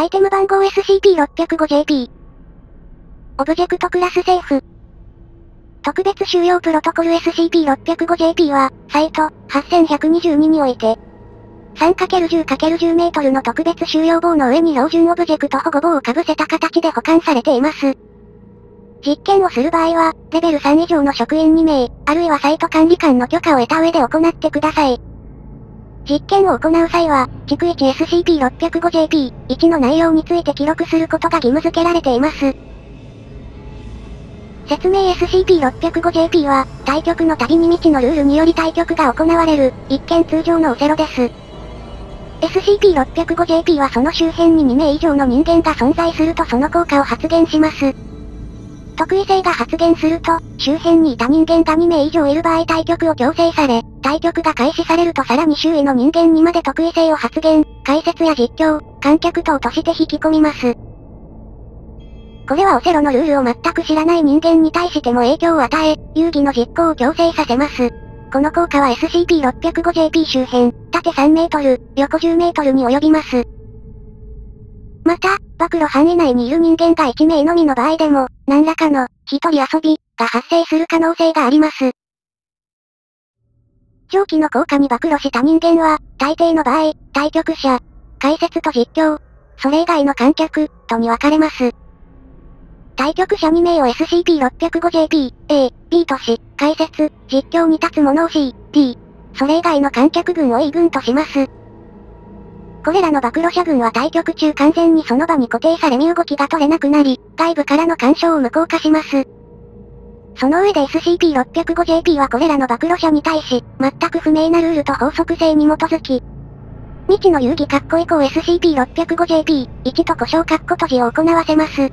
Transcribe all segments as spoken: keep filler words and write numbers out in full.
アイテム番号 エスシーピー ろくまるご ジェーピー。 オブジェクトクラスセーフ。特別収容プロトコル エスシーピー ろくまるご ジェーピー は、サイト、はっせんひゃくにじゅうににおいて、さんかけるじゅうかけるじゅう メートルの特別収容棒の上に標準オブジェクト保護棒をかぶせた形で保管されています。実験をする場合は、レベルさん以上の職員に名、あるいはサイト管理官の許可を得た上で行ってください。実験を行う際は、逐一 エスシーピー ろくまるご ジェーピー いち の内容について記録することが義務付けられています。説明 エスシーピー ろくまるご ジェーピー は、対局のたびに未知のルールにより対局が行われる、一見通常のオセロです。エスシーピー ろくまるご ジェーピー はその周辺にに名以上の人間が存在するとその効果を発現します。特異性が発現すると、周辺にいた人間がに名以上いる場合対局を強制され、対局が開始されるとさらに周囲の人間にまで特異性を発現、解説や実況、観客等として引き込みます。これはオセロのルールを全く知らない人間に対しても影響を与え、遊戯の実行を強制させます。この効果は エスシーピー ろくまるご ジェーピー 周辺、縦さんメートル、横じゅうメートルに及びます。また、暴露範囲内にいる人間がいち名のみの場合でも、何らかの、一人遊び、が発生する可能性があります。上記の効果に暴露した人間は、大抵の場合、対局者、解説と実況、それ以外の観客、とに分かれます。対局者に名を エスシーピー ろくまるご ジェーピー、A、B とし、解説、実況に立つ者を C、D、それ以外の観客群を E 群とします。これらの暴露者群は対局中完全にその場に固定され身動きが取れなくなり、外部からの干渉を無効化します。その上で エスシーピー ろくまるご ジェーピー はこれらの暴露者に対し、全く不明なルールと法則性に基づき、未知の遊戯括弧以降 エスシーピー ろくまるご ジェーピー いち と呼称括弧閉じを行わせます。エ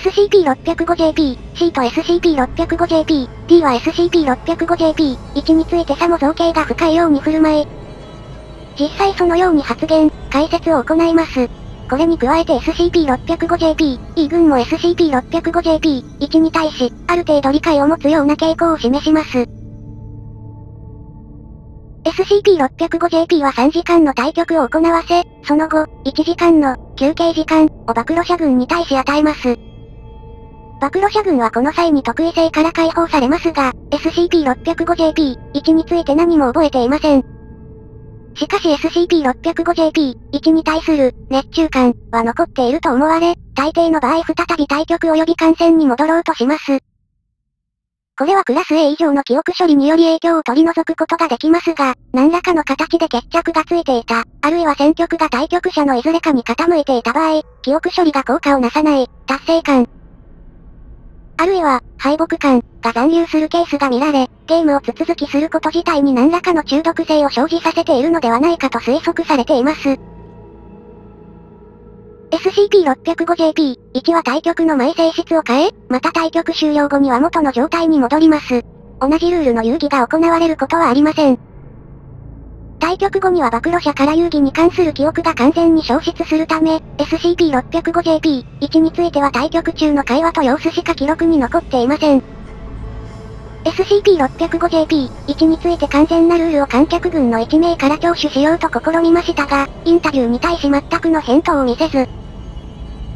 スシーピー ろくまるご ジェーピー、C と エスシーピー ろくまるご ジェーピー、D は エスシーピー ろくまるご ジェーピー いち についてさも造形が深いように振る舞い、実際そのように発言、解説を行います。これに加えて エスシーピー ろくまるご ジェーピー、E 群も エスシーピー ろくまるご ジェーピー いち に対し、ある程度理解を持つような傾向を示します。エスシーピー ろくまるご ジェーピー はさんじかんの対局を行わせ、その後、いちじかんの休憩時間を暴露者群に対し与えます。暴露者群はこの際に特異性から解放されますが、エスシーピー ろくまるご ジェーピー いち について何も覚えていません。しかし エスシーピー ろくまるご ジェーピー いち に対する熱中感は残っていると思われ、大抵の場合再び対局及び観戦に戻ろうとします。これはクラス A 以上の記憶処理により影響を取り除くことができますが、何らかの形で決着がついていた、あるいは戦局が対局者のいずれかに傾いていた場合、記憶処理が効果をなさない、達成感。あるいは、敗北感が残留するケースが見られ、ゲームを続きすること自体に何らかの中毒性を生じさせているのではないかと推測されています。エスシーピー ろくまるご ジェーピー いち は対局の前性質を変え、また対局終了後には元の状態に戻ります。同じルールの遊戯が行われることはありません。対局後には暴露者から遊戯に関する記憶が完全に消失するため、エスシーピー ろくまるご ジェーピー いち については対局中の会話と様子しか記録に残っていません。エスシーピー ろくまるご ジェーピー いち について完全なルールを観客群のいち名から聴取しようと試みましたが、インタビューに対し全くの返答を見せず、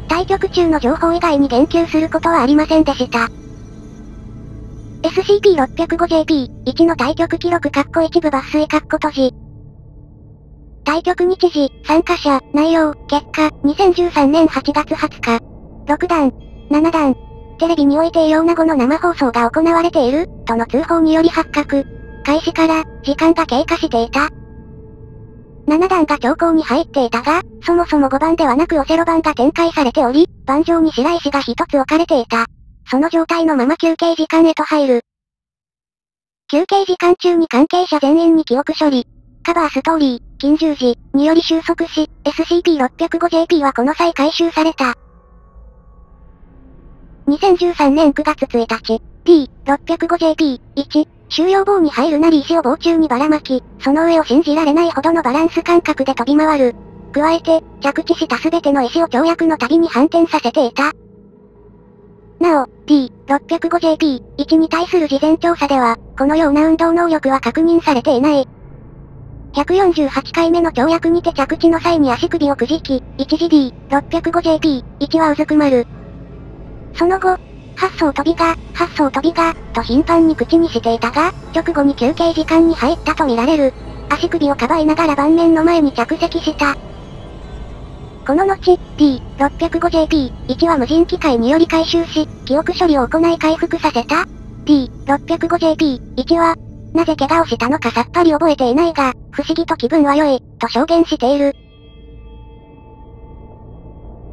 対局中の情報以外に言及することはありませんでした。エスシーピー ろくまるご ジェーピー いち の対局記録括弧一部抜粋括弧閉じ。対局日時、参加者、内容、結果、にせんじゅうさんねんはちがつはつか。ろくだん、ななだん、テレビにおいて異様な後の生放送が行われている、との通報により発覚。開始から、時間が経過していた。ななだんが長考に入っていたが、そもそもごばんではなくオセロ番が展開されており、盤上に白石がひとつ置かれていた。その状態のまま休憩時間へと入る。休憩時間中に関係者全員に記憶処理。カバーストーリー、緊急時により収束し、エスシーピー ろくまるご ジェーピー はこの際回収された。にせんじゅうさんねんくがつついたち、ピー ろくまるご ジェーピー いち、収容棒に入るなり石を棒中にばらまき、その上を信じられないほどのバランス感覚で飛び回る。加えて、着地したすべての石を跳躍のたびに反転させていた。なお、ピー ろくまるご ジェーピー いち に対する事前調査では、このような運動能力は確認されていない。ひゃくよんじゅうはちかいめの跳躍にて着地の際に足首をくじき、一時 ディーろくまるごジェーピーいち はうずくまる。その後、発想飛びが、発想飛びが、と頻繁に口にしていたが、直後に休憩時間に入ったとみられる。足首をかばいながら盤面の前に着席した。この後、ディーろくまるごジェーピーいち は無人機械により回収し、記憶処理を行い回復させた。ディーろくまるごジェーピーいち は、なぜ怪我をしたのかさっぱり覚えていないが、不思議と気分は良い、と証言している。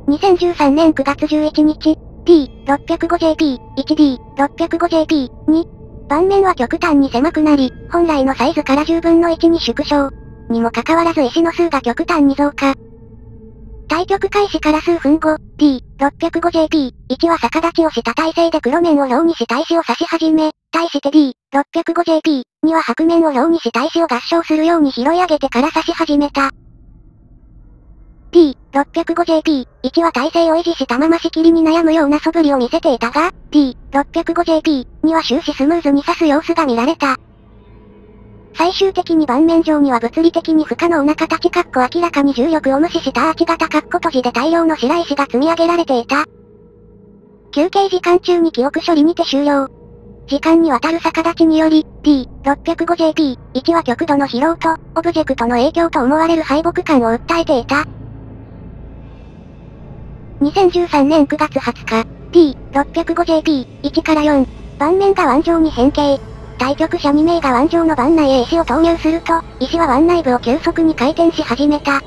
にせんじゅうさんねんくがつじゅういちにち、ディーろくまるごジェーピーいち、ディーろくまるごジェーピーに、盤面は極端に狭くなり、本来のサイズからじゅうぶんのいちに縮小。にもかかわらず石の数が極端に増加。対局開始から数分後、ディーろくまるごジェーピーいち は逆立ちをした体勢で黒面をろうにした石を刺し始め、対して ディーろくまるごジェーピーに は白面をろうにした石を合掌するように拾い上げてから刺し始めた。ディーろくまるごジェーピーいち は体勢を維持したまましきりに悩むような素振りを見せていたが、ディーろくまるごジェーピーに は終始スムーズに刺す様子が見られた。最終的に盤面上には物理的に不可能な形かっこ明らかに重力を無視したアーチ型かっこ閉じで大量の白石が積み上げられていた。休憩時間中に記憶処理にて終了。時間にわたる逆立ちにより、ディーろくまるごジェーピーいち は極度の疲労と、オブジェクトの影響と思われる敗北感を訴えていた。にせんじゅうさんねんくがつはつか、ディーろくまるごジェーピーいち からよん、盤面が腕上に変形。対局者にめいが腕上の盤内へ石を投入すると、石は腕内部を急速に回転し始めた。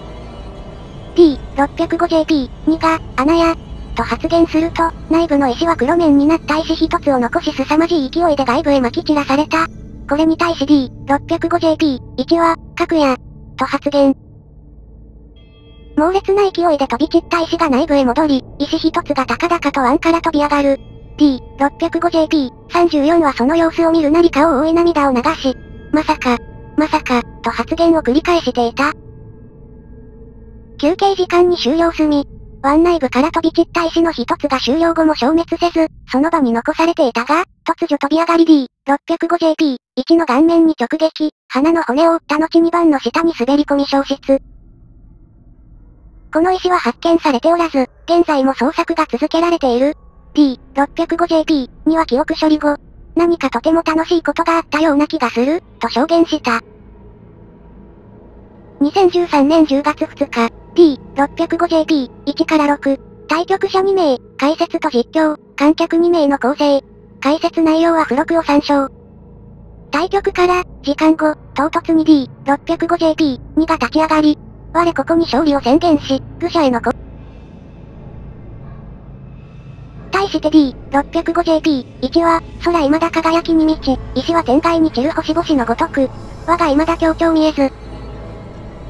ディーろくまるごジェーピーに が、穴や、と発言すると、内部の石は黒面になった石一つを残し凄まじい勢いで外部へ撒き散らされた。これに対し ディーろくまるごジェーピーいち は、核や、と発言。猛烈な勢いで飛び散った石が内部へ戻り、石一つが高々と腕から飛び上がる。ディーろくまるごジェーピーさんじゅうよん はその様子を見るなり顔を覆い涙を流し、まさか、まさか、と発言を繰り返していた。休憩時間に終了済み、腕内部から飛び散った石の一つが終了後も消滅せず、その場に残されていたが、突如飛び上がり ディーろくまるごジェーピーいち の顔面に直撃、鼻の骨を折った後にばんの下に滑り込み消失。この石は発見されておらず、現在も捜索が続けられている。ディーろくまるごジェーピー には記憶処理後、何かとても楽しいことがあったような気がする、と証言した。にせんじゅうさんねんじゅうがつふつか、ディーろくまるごジェーピーいち からろく、対局者にめい、解説と実況、観客にめいの構成。解説内容は付録を参照。対局から、時間後、唐突に ディーろくまるごジェーピーに が立ち上がり、我ここに勝利を宣言し、愚者へのこ対して ディーろくまるごジェーピーいち は、空未だ輝きに満ち、石は天外に散る星々のごとく、我が未だ強調見えず。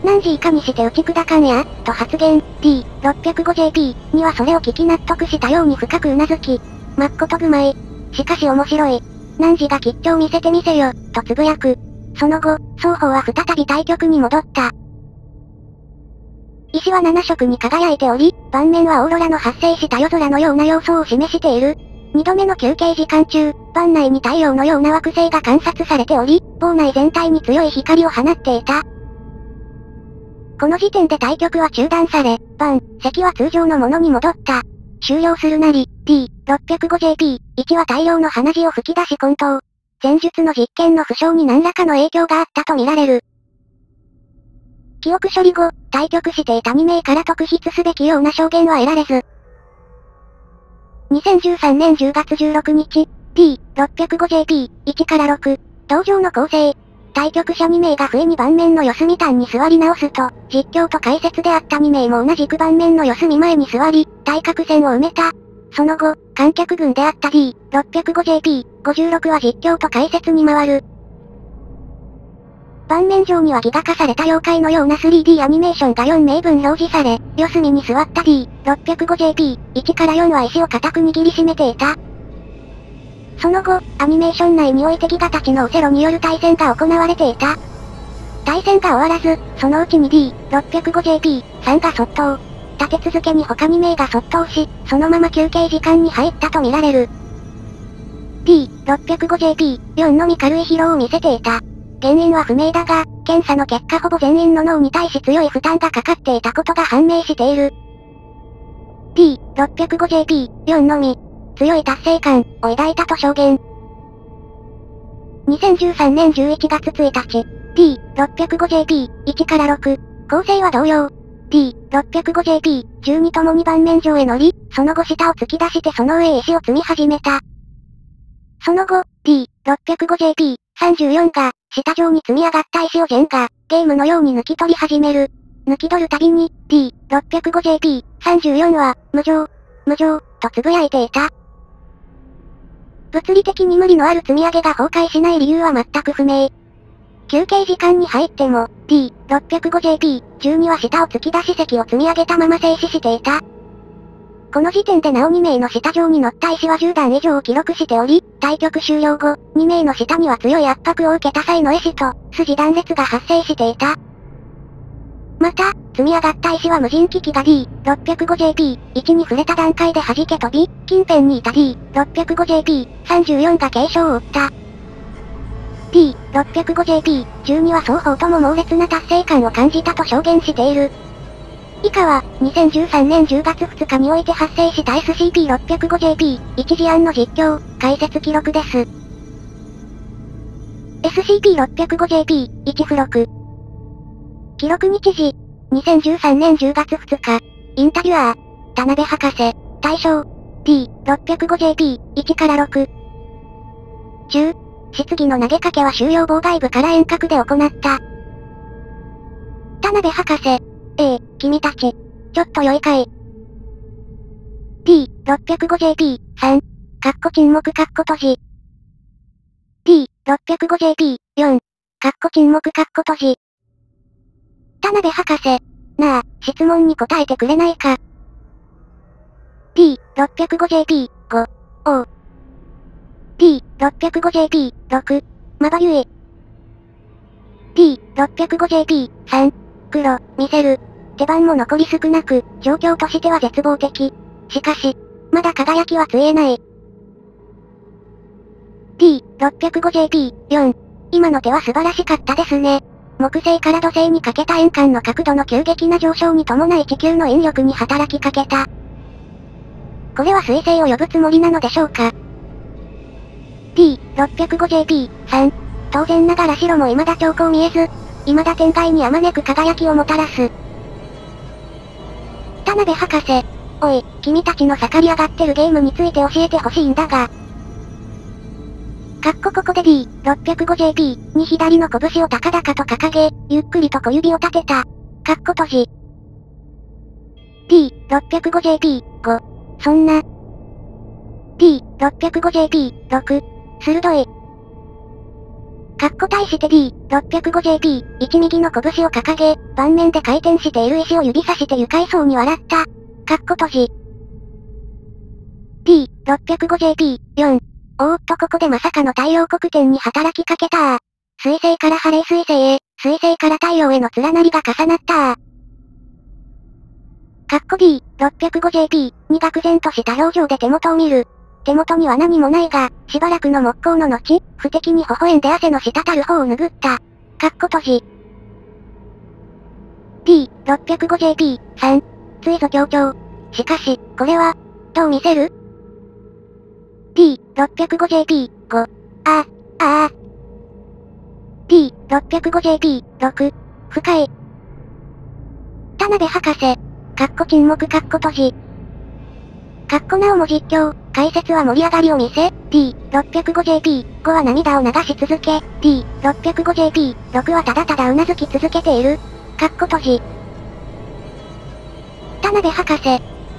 何時以下にして打ち砕かんや、と発言、ディーろくまるごジェーピーに はそれを聞き納得したように深くうなずき、まっことぐまい。しかし面白い。何時が吉兆見せてみせよ、とつぶやく。その後、双方は再び対局に戻った。石はななしょくに輝いており、盤面はオーロラの発生した夜空のような様相を示している。にどめの休憩時間中、盤内に太陽のような惑星が観察されており、房内全体に強い光を放っていた。この時点で対局は中断され、盤、席は通常のものに戻った。終了するなり、ディーろくまるごジェーピーいち は大量の鼻血を吹き出し混沌。前述の実験の負傷に何らかの影響があったとみられる。記憶処理後、対局していたにめいから特筆すべきような証言は得られず。にせんじゅうさんねんじゅうがつじゅうろくにち、ディーろくまるごジェーピーいち からろく、同場の構成。対局者にめいが不意に盤面の四隅端に座り直すと、実況と解説であったにめいも同じく盤面の四隅前に座り、対角線を埋めた。その後、観客群であった ディーろくまるごジェーピーごじゅうろく は実況と解説に回る。盤面上にはギガ化された妖怪のような スリーディー アニメーションがよんめいぶん表示され、四隅に座った ディーろくまるごジェーピーいち からよんは石を固く握りしめていた。その後、アニメーション内においてギガたちのオセロによる対戦が行われていた。対戦が終わらず、そのうちに ディーろくまるごジェーピーさん が卒倒。立て続けに他にめいが卒倒し、そのまま休憩時間に入ったとみられる。ディーろくまるごジェーピーよん のみ軽い疲労を見せていた。原因は不明だが、検査の結果ほぼ全員の脳に対し強い負担がかかっていたことが判明している。ピーろくまるごジェーピーよん のみ、強い達成感を抱いたと証言。にせんじゅうさんねんじゅういちがつついたち、ピーろくまるごジェーピーいち からろく、構成は同様。ピーろくまるごジェーピーじゅうに ともに盤面上へ乗り、その後下を突き出してその上へ石を積み始めた。その後、ピーろくまるごジェーピーさんじゅうよん が、下上に積み上がった石をジェンガ、ゲームのように抜き取り始める。抜き取るたびに、ピーろくまるごジェーピーさんじゅうよん は、無常、無常、と呟いていた。物理的に無理のある積み上げが崩壊しない理由は全く不明。休憩時間に入っても、ピーろくまるごジェーピーじゅうに は下を突き出し石を積み上げたまま静止していた。この時点でなおに名の下上に乗った石はじゅう段以上を記録しており、対局終了後、に名の下には強い圧迫を受けた際の石と、筋断裂が発生していた。また、積み上がった石は無人機器が ディーろくまるごジェーピーいち に触れた段階で弾け飛び、近辺にいた ディーろくまるごジェーピーさんじゅうよん が軽傷を負った。ピーろくまるごジェーピーじゅうに は双方とも猛烈な達成感を感じたと証言している。以下は、にせんじゅうさんねんじゅうがつふつかにおいて発生した エスシーピーろくまるごジェーピーいち 事案の実況、解説記録です。エスシーピーろくまるごジェーピーいち 付録。記録日時、にせんじゅうさんねんじゅうがつふつか、インタビュアー、田辺博士、対象、ピーろくまるごジェーピーいち からろく。中、質疑の投げかけは収容妨害部から遠隔で行った。田辺博士、ええ、君たち、ちょっと良いかい。ピーろくまるごジェーピーさん、かっこ沈黙かっこ閉じ。ピーろくまるごジェーピーよん、かっこ沈黙かっこ閉じ。田辺博士、なあ、質問に答えてくれないか。ピーろくまるごジェーピーご、おう。ピーろくまるごジェーピーろく、まばゆい。ピーろくまるごジェーピーさん、黒、見せる。手番も残り少なく、状況としては絶望的。しかし、まだ輝きはついえない。ピーろくまるごジェーピーよん、今の手は素晴らしかったですね。木星から土星にかけた円間の角度の急激な上昇に伴い地球の引力に働きかけた。これは彗星を呼ぶつもりなのでしょうか。ピーろくまるごジェーピーさん、当然ながら白も未だ兆候見えず、未だ天外にあまねく輝きをもたらす。田辺博士、おい、君たちの盛り上がってるゲームについて教えてほしいんだが。かっこここで ディーろくまるごジェーピー に左の拳を高々と掲げ、ゆっくりと小指を立てた。かっこ閉じ。ピーろくまるごジェーピーご、そんな。ピーろくまるごジェーピーろく、鋭い。かっこ対して ディーろくまるごジェーピーいち 右の拳を掲げ、盤面で回転している石を指さして愉快そうに笑った。かっこ閉じ。ピーろくまるごジェーピーよん、おーっとここでまさかの太陽黒点に働きかけたー。水星からハレー彗星へ、水星から太陽への連なりが重なったー。かっこ ディーろくまるごジェーピー に愕然とした表情で手元を見る。手元には何もないが、しばらくの木工の後、不敵に微笑んで汗の滴る方を拭った。かっこ閉じ。ピーろくまるごジェーピーさん、ついぞ強調。しかし、これは、どう見せる？ ピーろくまるごジェーピーご、ああ、ああ。ピーろくまるごジェーピーろく、不快。田辺博士、かっこ沈黙かっこ閉じ。かっこなおも実況、解説は盛り上がりを見せ、ピーろくまるごジェーピーご は涙を流し続け、ピーろくまるごジェーピーろく はただただうなずき続けている。かっこ閉じ。田辺博士、か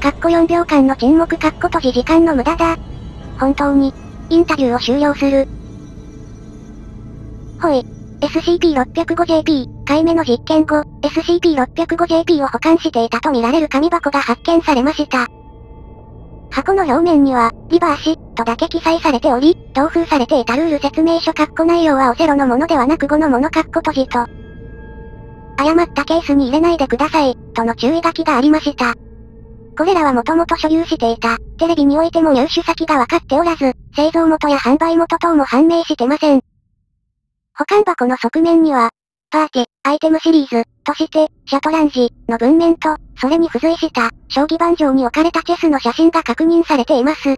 っこよんびょうかんの沈黙かっこ閉じ時間の無駄だ。本当に、インタビューを終了する。ほい。エスシーピーろくまるごジェーピー、いっかいめの実験後、エスシーピーろくまるごジェーピー を保管していたとみられる紙箱が発見されました。箱の表面には、リバーシ、とだけ記載されており、同封されていたルール説明書括弧内容はオセロのものではなくごのもの括弧閉じと、誤ったケースに入れないでください、との注意書きがありました。これらはもともと所有していた、テレビにおいても入手先がわかっておらず、製造元や販売元等も判明してません。保管箱の側面には、パーティ、アイテムシリーズ、として、シャトランジ、の文面と、それに付随した、将棋盤上に置かれたチェスの写真が確認されています。